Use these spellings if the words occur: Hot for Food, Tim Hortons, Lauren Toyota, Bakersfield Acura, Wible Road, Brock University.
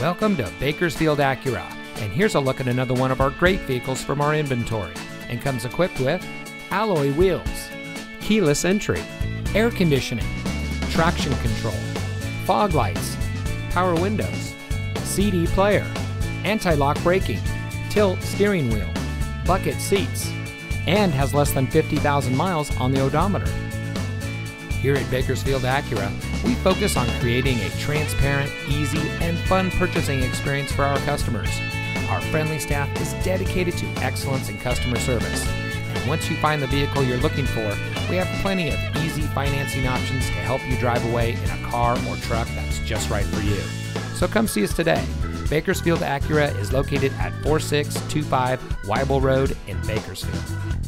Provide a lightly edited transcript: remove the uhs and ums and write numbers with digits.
Welcome to Bakersfield Acura, and here's a look at another one of our great vehicles from our inventory, and comes equipped with alloy wheels, keyless entry, air conditioning, traction control, fog lights, power windows, CD player, anti-lock braking, tilt steering wheel, bucket seats, and has less than 50,000 miles on the odometer. Here at Bakersfield Acura, we focus on creating a transparent, easy, and fun purchasing experience for our customers. Our friendly staff is dedicated to excellence in customer service. And once you find the vehicle you're looking for, we have plenty of easy financing options to help you drive away in a car or truck that's just right for you. So come see us today. Bakersfield Acura is located at 4625 Wible Road in Bakersfield.